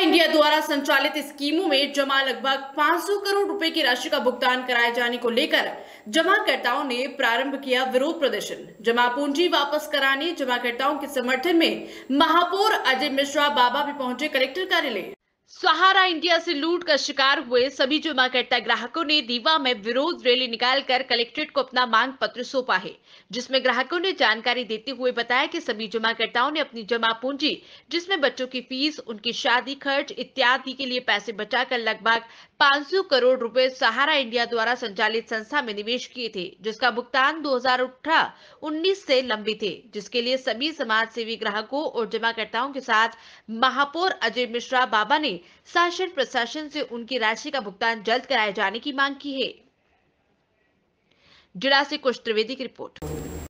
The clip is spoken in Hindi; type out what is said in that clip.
इंडिया द्वारा संचालित स्कीमों में जमा लगभग 500 करोड़ रुपए की राशि का भुगतान कराए जाने को लेकर जमाकर्ताओं ने प्रारंभ किया विरोध प्रदर्शन। जमा पूंजी वापस कराने जमाकर्ताओं के समर्थन में महापौर अजय मिश्रा बाबा भी पहुंचे कलेक्टर कार्यालय। सहारा इंडिया से लूट का शिकार हुए सभी जमाकर्ता ग्राहकों ने दीवा में विरोध रैली निकालकर कलेक्ट्रेट को अपना मांग पत्र सौंपा है, जिसमें ग्राहकों ने जानकारी देते हुए बताया कि सभी जमाकर्ताओं ने अपनी जमा पूंजी, जिसमें बच्चों की फीस, उनकी शादी खर्च इत्यादि के लिए पैसे बचाकर लगभग 500 करोड़ रुपए सहारा इंडिया द्वारा संचालित संस्था में निवेश किए थे, जिसका भुगतान 2018-19 से लंबित है, जिसके लिए सभी समाज सेवी ग्राहकों और जमाकर्ताओं के साथ महापौर अजय मिश्रा बाबा ने शासन प्रशासन से उनकी राशि का भुगतान जल्द कराए जाने की मांग की है। जिला से कुश त्रिवेदी की रिपोर्ट।